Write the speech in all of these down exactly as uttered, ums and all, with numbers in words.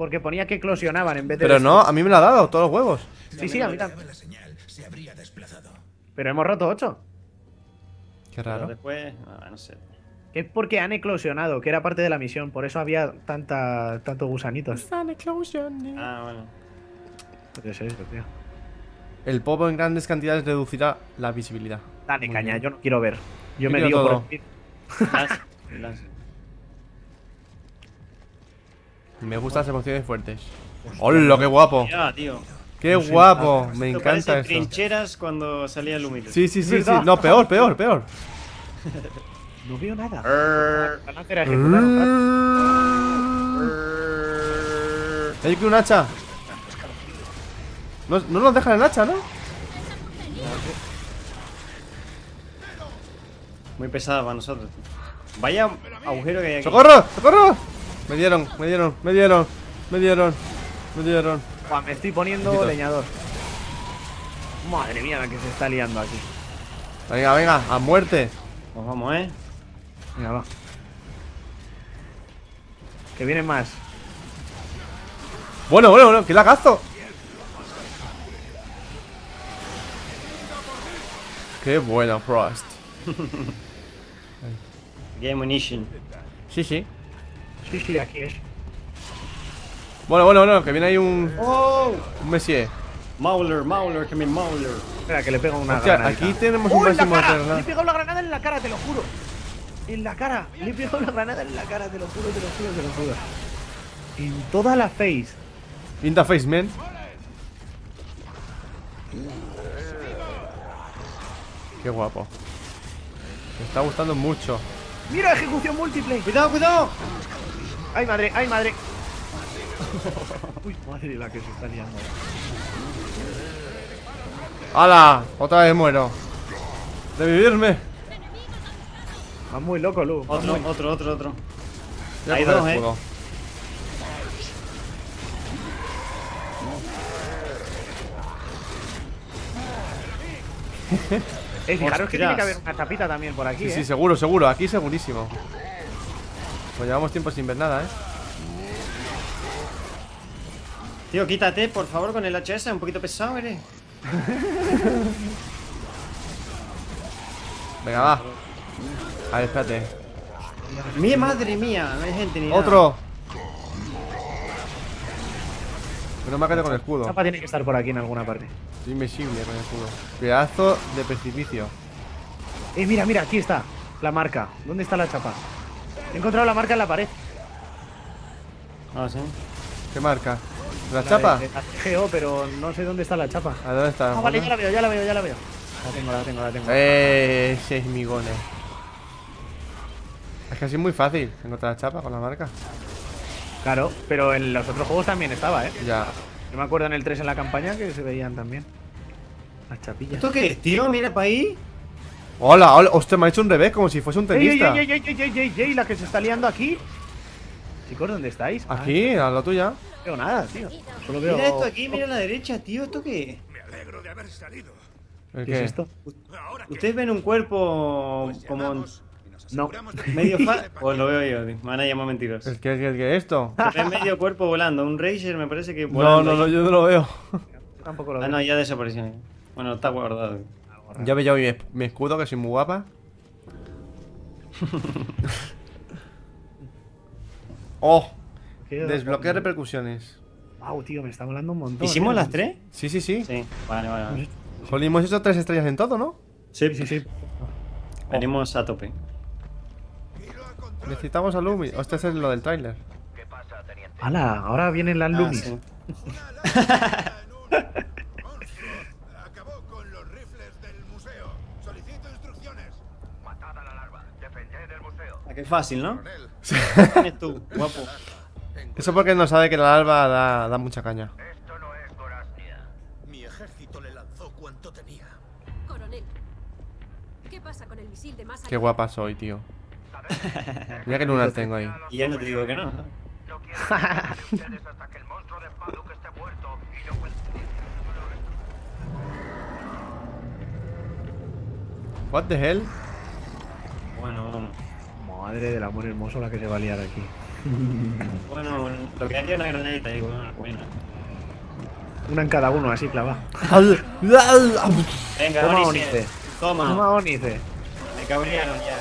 Porque ponía que eclosionaban en vez de... Pero de... no, a mí me lo ha dado, todos los huevos. Sí, sí, a mí también. Pero hemos roto ocho. Qué raro. Pero después, no, no sé. Es porque han eclosionado, que era parte de la misión. Por eso había tanta, tantos gusanitos. Están eclosionando. Ah, bueno. ¿Qué es esto, tío? El popo en grandes cantidades reducirá la visibilidad. Dale, muy caña, bien. Yo no quiero ver. Yo, yo me digo por el... las, las... Me gustan las emociones fuertes. ¡Hola, qué guapo! Mira, tío. ¡Qué guapo! Me esto encanta esto. Trincheras cuando salía el humilde. Sí, sí, sí, sí. No, peor, peor, peor. No veo nada. Hay que un hacha. No, no nos dejan el hacha, ¿no? Muy pesada para nosotros. Vaya agujero que hay aquí. ¡Socorro! ¡Socorro! Me dieron, me dieron, me dieron, me dieron, me dieron. Juan, me estoy poniendo Necesito. leñador. Madre mía, la que se está liando aquí. Venga, venga, a muerte. Pues vamos, eh. Venga, va. Que vienen más. Bueno, bueno, bueno, que la gasto. Qué buena, Frost. Game munition. Sí, sí. Sí, sí, aquí es. Bueno, bueno, bueno, que viene ahí un... ¡Oh! Un Messier. Mauler, Mauler, que me Mauler. Espera, que le pego una Hostia, granada. Aquí tenemos un máximo de granada. Le he pegado la granada en la cara, te lo juro. En la cara. Le he pegado la granada en la cara, te lo juro, te lo juro, te lo juro. En toda la face. In the face, man. Qué guapo. Me está gustando mucho. ¡Mira, ejecución múltiple! ¡Cuidado, cuidado! ¡Ay, madre! ¡Ay, madre! Uy, madre la que se está liando. ¡Hala! Otra vez muero. ¡De vivirme! Vas muy loco, Lu. Otro, muy... otro, otro, otro. Ya hay dos, eh. Eh, fijaros que tiene que haber una tapita también por aquí, sí, eh. Sí, seguro, seguro. Aquí segurísimo. Pues llevamos tiempo sin ver nada, eh. Tío, quítate, por favor, con el H S. Un poquito pesado, eres. Venga, va. A ver, espérate. Mi madre mía, no hay gente ni ¡Otro! Nada. Pero me ha caído con el escudo. La chapa tiene que estar por aquí en alguna parte. Estoy invisible con el escudo. Pedazo de precipicio. Eh, mira, mira, aquí está la marca. ¿Dónde está la chapa? He encontrado la marca en la pared. Ah, sí. ¿Qué marca? ¿La, la chapa? De, de, de G O, pero no sé dónde está la chapa. ¿A dónde está? No, vale, ya la veo, ya la veo, ya la veo. La tengo, la tengo, la tengo. Eh, seis migones. Es que así es muy fácil encontrar la chapa con la marca. Claro, pero en los otros juegos también estaba, ¿eh? Ya. Yo me acuerdo en el tres en la campaña que se veían también las chapillas. ¿Esto qué es, tío? Mira para ahí. Hola, hola, hostia, me ha hecho un revés como si fuese un tenista. ¡Ey, ey, ey, ey, ey, ey, ey! La que se está liando aquí. Chicos, ¿dónde estáis? Aquí, a la tuya. No veo nada, tío. Solo veo... Mira esto aquí, mira a la derecha, tío. ¿Esto qué? Me alegro de haber salido. ¿Qué, ¿Qué es esto? ¿Ustedes ven un cuerpo como... No, medio fa... Pues lo veo yo, me van a llamar mentiros. ¿Qué es que, que, que esto? Es medio cuerpo volando, un Ranger me parece que volando. No, no, no, yo no lo veo. Yo tampoco lo veo. Ah, no, ya desapareció. Bueno, está guardado. Ya veo yo mi, mi escudo, que soy muy guapa. ¡Oh! Desbloquear repercusiones. Wow, tío, me está volando un montón. ¿Hicimos las tres? Sí, sí, sí. Sí, vale, vale, vale. Jolín, hemos hecho tres estrellas en todo, ¿no? Sí, sí, sí. Oh. Venimos a tope. Necesitamos a Loomis. Hostia, este es lo del tráiler. ¡Hala! Ahora vienen las ah, Loomis. Sí. Ah, qué fácil, ¿no? ¿Quién tú, guapo? Eso porque no sabe que la larva da, da mucha caña. Esto no es Gorastia. Mi ejército le lanzó cuanto tenía. Coronel, ¿qué pasa con el misil de masa? Qué guapa soy, tío. Mira que lunar tengo ahí. Y ya no te digo que no. What the hell? Bueno, madre del amor hermoso la que se va a liar aquí. Bueno, lo que haría una granadita, digo, bueno. Una en cada uno, así clava. Venga, toma Onice. Toma. Toma Onice. Me cabrearon ya.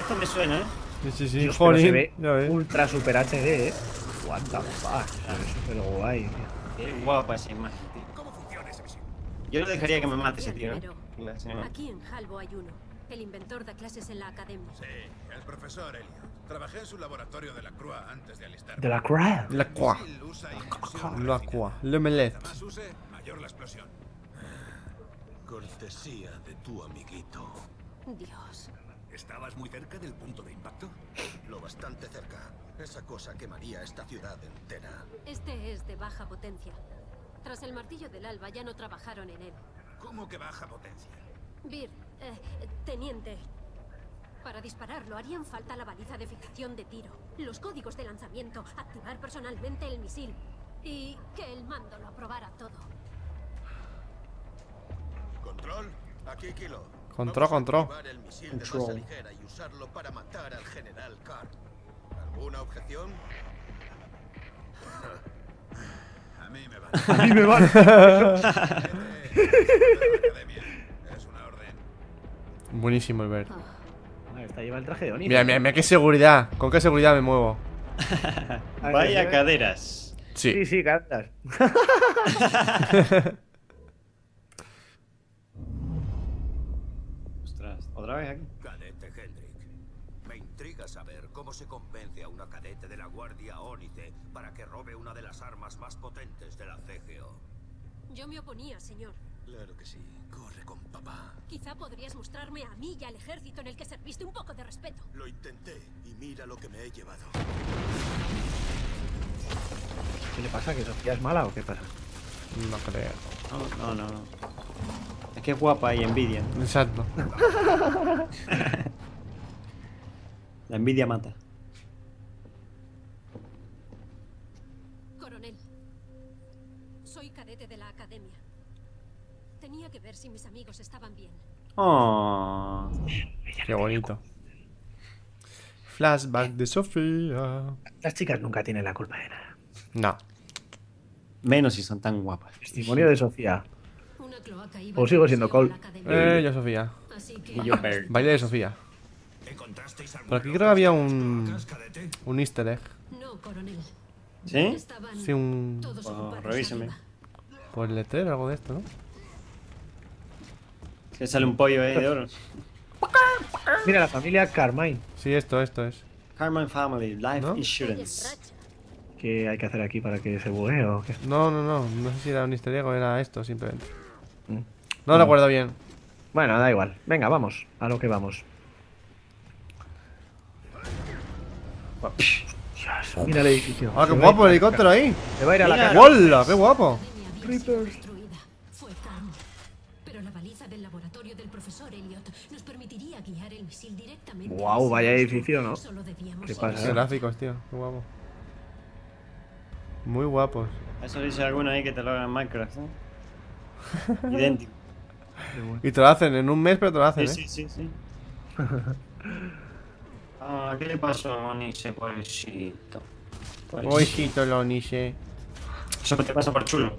Esto me suena, ¿eh? Sí, sí, sí. Dios, pero se ve ultra super H D, ¿eh? What the fuck. Súper guay, tío. Qué guapa esa imagen, tío. Yo no dejaría que me mate ese tío. Aquí en Halvo hay uno. El inventor da clases en la academia. Sí, el profesor Elliot. Trabajé en su laboratorio de la Croix antes de alistarme. ¿De la Croix? La Croix. La Croix. Le Melet. Más use, mayor la explosión. Cortesía de tu amiguito. Dios. ¿Estabas muy cerca del punto de impacto? Lo bastante cerca. Esa cosa quemaría esta ciudad entera. Este es de baja potencia. Tras el martillo del alba ya no trabajaron en él. ¿Cómo que baja potencia? Vir, eh, teniente. Para dispararlo harían falta la baliza de fijación de tiro, los códigos de lanzamiento, activar personalmente el misil y que el mando lo aprobara todo. Control, aquí Kilo. Control, control. El misil de masa ligera y usarlo para matar al general Carr. ¿Alguna objeción? A mí me vale. A mí me vale. Es una orden. Buenísimo el ver. Esta lleva el traje de Oni. Mira, mira, mira qué seguridad. ¿Con qué seguridad me muevo? Vaya caderas. Sí, sí, sí, caderas. Ostras, otra vez aquí. Cadete Hendrick. Me intriga saber cómo se convence a una cadete de la Guardia Ónice para que robe una de las armas más potentes de la C G O. Yo me oponía, señor. Claro que sí. Corre con papá. Quizá podrías mostrarme a mí y al ejército en el que serviste un poco de respeto. Lo intenté y mira lo que me he llevado. ¿Qué le pasa? ¿Que Sofía es mala o qué pasa? No creo. No, no, no. Es que es guapa y envidia. Exacto. La envidia mata. Coronel, soy cadete de la academia. Tenía que ver si mis amigos estaban bien. Oh, qué bonito. Flashback de Sofía. Las chicas nunca tienen la culpa de nada. No. Menos si son tan guapas. Testimonio de Sofía. O sigo siendo Cole. Eh, yo Sofía. Y yo Bert. Baile de Sofía. Por aquí creo que había un... un easter egg. ¿Sí? Sí, un... Oh, revíseme. Por el letrero algo de esto, ¿no? Que sale un pollo ahí de oro. Mira, la familia Carmine. Sí, esto, esto es. Carmine Family, Life ¿No? Insurance. ¿Qué hay que hacer aquí para que se buguee o qué? No, no, no. No sé si era un easter egg o era esto, simplemente. No, no lo acuerdo bien. Bueno, da igual. Venga, vamos. A lo que vamos. Mira el edificio. Ah, qué guapo el helicóptero ahí. Se va a ir a la calle. ¡Hola! ¡Qué guapo! Creepers. Wow, vaya edificio, ¿no? ¿Qué pasa? Qué gráficos, tío. Qué guapo. Muy guapos. Eso dice alguno ahí que te lo hagan en Minecraft, ¿eh? Idéntico. Y te lo hacen en un mes, pero te lo hacen, sí, ¿eh? Sí, sí, sí. Ah, ¿qué le pasó a Onice, pobrecito? Pobrecito, lo Onice. Eso te pasa por chulo.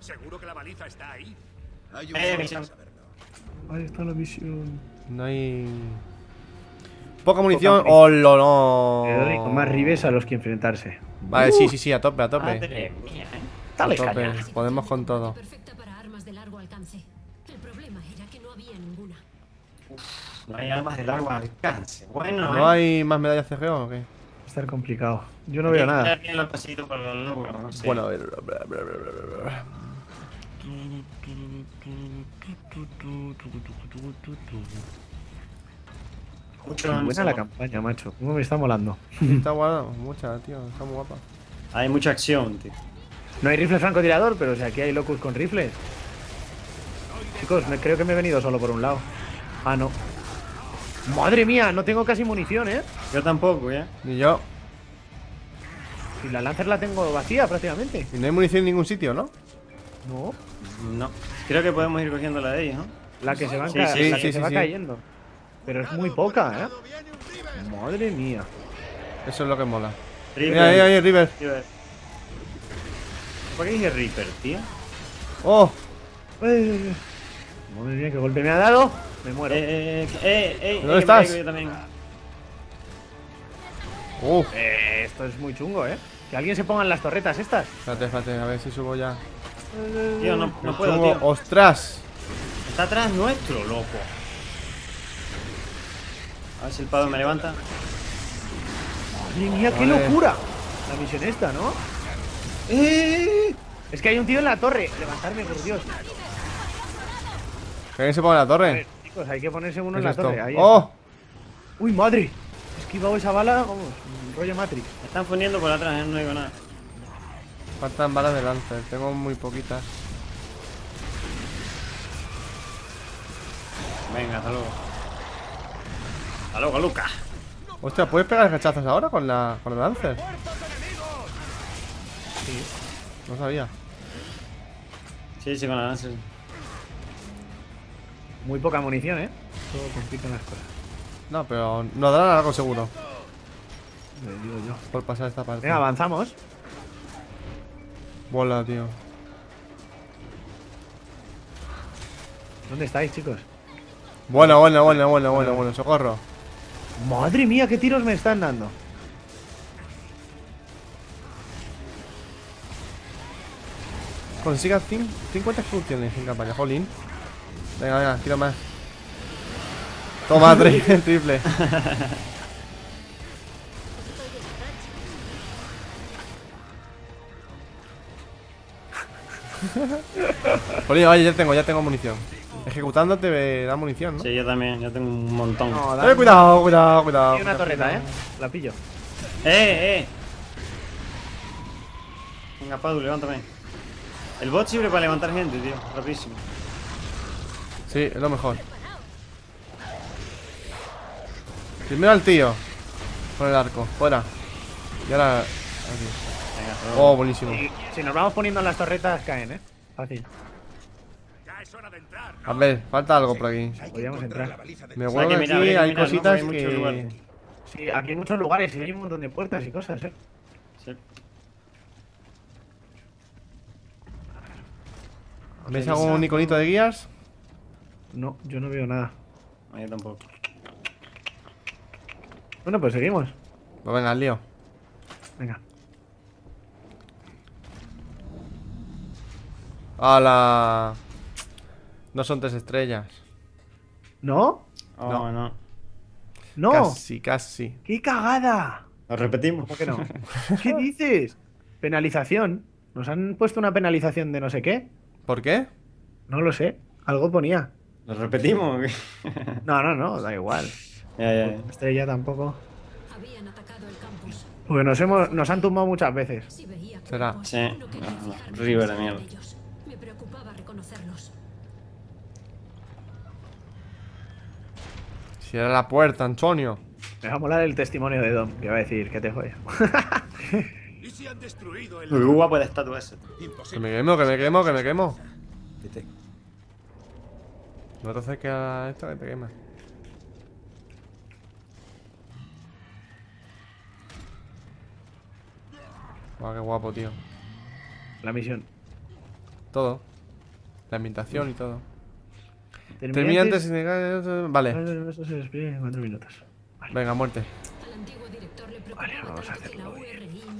¿Seguro que la baliza está ahí? Hay una misión. Ahí está la misión. No hay... Poca munición. Poca munición. ¡Oh, no! Le doy con más ribes a los que enfrentarse. Vale, uh, sí, sí, sí, a tope, a tope. Madre mía, ¿eh? Dale, a tope, caña. Podemos con todo. No hay armas de largo alcance. Bueno, ¿no eh. hay más medallas C G O o qué? Va a estar complicado. Yo no veo nada. Bueno, a ver. Bla, bla, bla, bla, bla. Mucho buena ansia. La campaña, macho. ¿Cómo me está molando? Está guapo, mucha, tío. Está muy guapa. Hay mucha acción, tío. No hay rifle francotirador, pero o sea, aquí hay locus con rifles. Chicos, me, creo que me he venido solo por un lado. Ah, no. Madre mía, no tengo casi munición, ¿eh? Yo tampoco, ¿eh? Ni yo. Y la lancer la tengo vacía prácticamente. Y no hay munición en ningún sitio, ¿no? No. No. Creo que podemos ir cogiendo la de ellos, ¿no? La que se va, sí, ca sí, sí, sí, se va sí. cayendo. Pero es muy poca, ¿eh? Madre mía. Eso es lo que mola. River. Mira, ahí, ahí, River. River. ¿Por qué dije Reaper, tío? ¡Oh! Eh. Madre mía, qué golpe me ha dado. Me muero. Eh, eh, eh, eh, ¿Dónde eh, estás? Yo también. Uh. Eh, esto es muy chungo, ¿eh? Que alguien se ponga en las torretas estas. Espérate, espérate, a ver si subo ya. Tío, no, no puedo, subo, tío. ¡Ostras! Está atrás nuestro, loco. A ver si el pado sí, me levanta. Madre mía, qué locura. La misión esta, ¿no? Eh, es que hay un tío en la torre. Levantarme, por Dios. ¿Quién se pone en la torre? A ver, chicos, hay que ponerse uno en la torre. Ahí ¡oh! Está. ¡Uy, madre! He esquivado esa bala, vamos, un rollo Matrix. Me están fundiendo por atrás, ¿eh? No digo nada. Faltan balas de lancer, tengo muy poquitas. Venga, hasta luego. Hasta luego, Luca. Ostras, ¿puedes pegar rechazos ahora con la con el lancer? Sí. No sabía. Sí, sí, con la lancer. Muy poca munición, ¿eh? Todo complica las cosas. No, pero nos darán algo seguro. Le digo yo. Por pasar esta parte. Venga, avanzamos. Bola, tío. ¿Dónde estáis, chicos? Bueno, bueno, bueno, bueno, bueno, bueno, socorro. Madre mía, qué tiros me están dando. Consiga cincuenta funciones en campaña, jolín. Venga, venga, tiro más. Toma, triple. Jolín, vaya, ya tengo, ya tengo munición. Ejecutándote te da munición, ¿no? Sí, yo también, yo tengo un montón. No, dale, eh, cuidado, cuidado, cuidado. Hay una torreta, eh. La pillo. Eh, eh. Venga, Padu, levántame. El bot sirve para levantar gente, tío. Rapidísimo. Sí, es lo mejor. Primero al tío. Con el arco, fuera. Y ahora. Venga, oh, buenísimo. Y si nos vamos poniendo en las torretas, caen, eh. Fácil. A ver, falta algo por aquí. Podríamos entrar. Me vuelvo aquí, hay, hay cositas no, hay que... Sí, aquí hay muchos lugares y hay un montón de puertas y cosas, ¿eh? Sí. ¿Ves algún iconito de guías? No, yo no veo nada. No, yo tampoco. Bueno, pues seguimos. Pues venga, al lío. Venga. ¡Hala! No son tres estrellas. ¿No? Oh, no, no. No. Casi, casi. ¡Qué cagada! Lo repetimos. ¿Por qué no? ¿Qué dices? Penalización. Nos han puesto una penalización de no sé qué. ¿Por qué? No lo sé. Algo ponía. ¿Lo repetimos? No, no, no. Da igual. Ya, ya, ya. Estrella tampoco. Habían atacado el campus. Porque nos, hemos, nos han tumbado muchas veces. ¿Será? Sí. No, no. River de mierda. Me preocupaba reconocerlos. Si era la puerta, Antonio. Me va a molar el testimonio de Dom, que va a decir que te joya. ¿Y si han destruido el... Muy guapo de estatua ese. Que me quemo, que me quemo, que me quemo. Vete. No te acerques a esto que te quemas. Guau, qué guapo, tío. La misión. Todo. La ambientación y todo. Termina antes y negar. Vale. Eso se despide en cuatro minutos. Vale. Venga, muerte. Vale, vamos a hacerlo.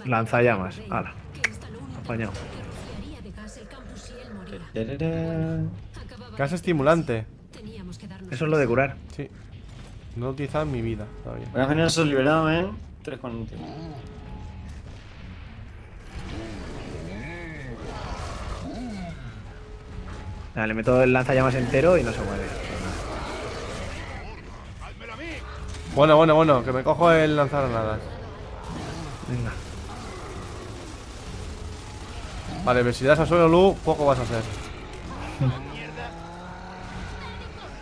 Lanzallamas. Hala. Apañado. Gas estimulante. Eso es lo de curar. Sí. No lo he utilizado en mi vida todavía. Voy a generar esos liberados, eh. tres con un. Nah, le meto el lanzallamas entero y no se mueve. Bueno, bueno, bueno, que me cojo el lanzagranadas. Venga. Vale, pero si das a suelo luz, poco vas a hacer.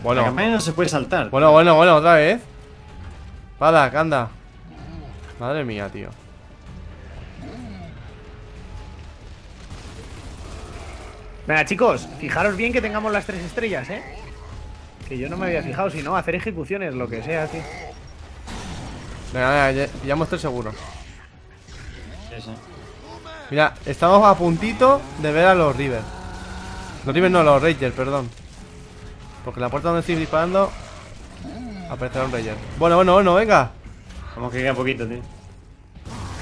Bueno. La campaña no se puede saltar. Bueno, bueno, bueno, otra vez. Para, que anda. Madre mía, tío. Venga, chicos, fijaros bien que tengamos las tres estrellas, ¿eh? Que yo no me había fijado, sino hacer ejecuciones, lo que sea, tío. Venga, ya, ya muestro el seguro. Sí, sí. Mira, estamos a puntito de ver a los Reavers. Los Reavers no, los Rangers, perdón. Porque en la puerta donde estoy disparando aparecerá un Ranger. Bueno, bueno, bueno, venga. Vamos que queda poquito, tío.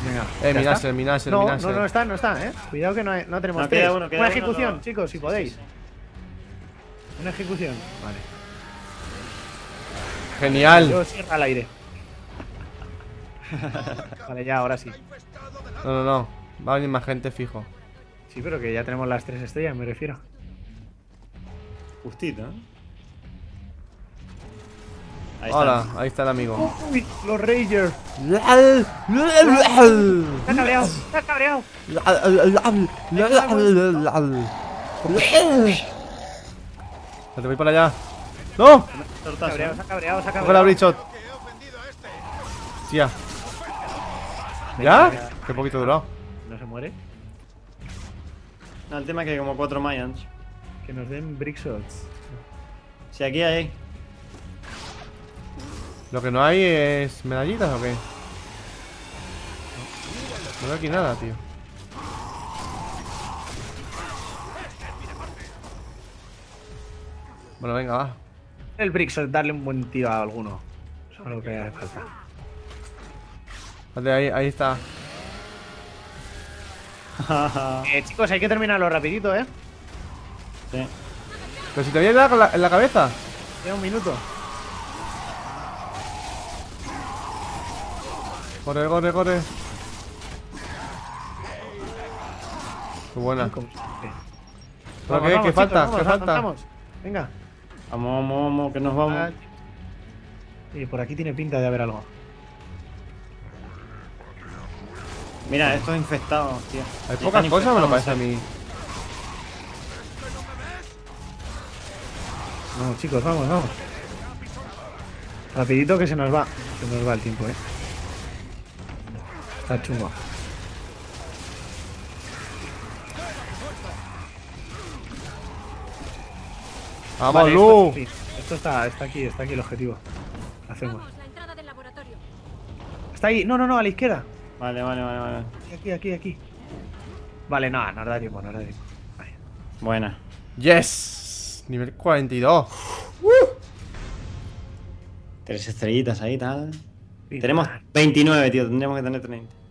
Venga, eh, minase, minase, no, minase. No, no está, no está, eh. Cuidado que no, hay, no tenemos no, queda uno, queda una uno, ejecución, no. Chicos, si sí, podéis. Sí, sí. Una ejecución. Vale. Genial. Yo cierra al aire. Vale, ya, ahora sí. No, no, no. Va a venir más gente fijo. Sí, pero que ya tenemos las tres estrellas, me refiero. Justito, ¿eh? Ahí hola, está. Ahí está el amigo. Uy, los Rangers. Está cabreado, está cabreado. Te voy para allá. ¡No! Está cabreado, se ha cabreado, se ha cabreado. Coge la Brichot. Tía. ¿Ya? Qué poquito durado. ¿No se muere? No, el tema es que hay como cuatro Mayans. Que nos den Brickshots. Si aquí hay. Lo que no hay es medallitas o qué. No veo aquí nada, tío. Bueno, venga, va. El Brickshot, darle un buen tiro a alguno. Eso es lo que hace falta. Vale, ahí, ahí está. eh, chicos, hay que terminarlo rapidito, eh. Sí. Pero si te viene en la, en la cabeza. Tiene un minuto. Corre, corre, corre. Qué buena. ¿Pero vamos, qué? Vamos, ¿Qué chicos, falta? Vamos, ¿Qué falta? Avanzamos. Venga. Vamos, vamos, vamos, que nos vamos. Sí, por aquí tiene pinta de haber algo. Mira, estos infectados, tío. Hay pocas cosas, me lo parece a mí. No, chicos, vamos, vamos. Rapidito que se nos va. Se nos va el tiempo, eh. Está chungo. ¡Vamos, vale, Lu! Esto, esto está, está aquí, está aquí el objetivo. Lo hacemos. Está ahí, no, no, no, a la izquierda. Vale, vale, vale, vale. Aquí, aquí, aquí. Vale, no, nos da tiempo, nos da tiempo. Vale. Buena. ¡Yes! Nivel cuarenta y dos. ¡Uh! Tres estrellitas ahí, tal. Tenemos veintinueve, tío. Tendríamos que tener treinta.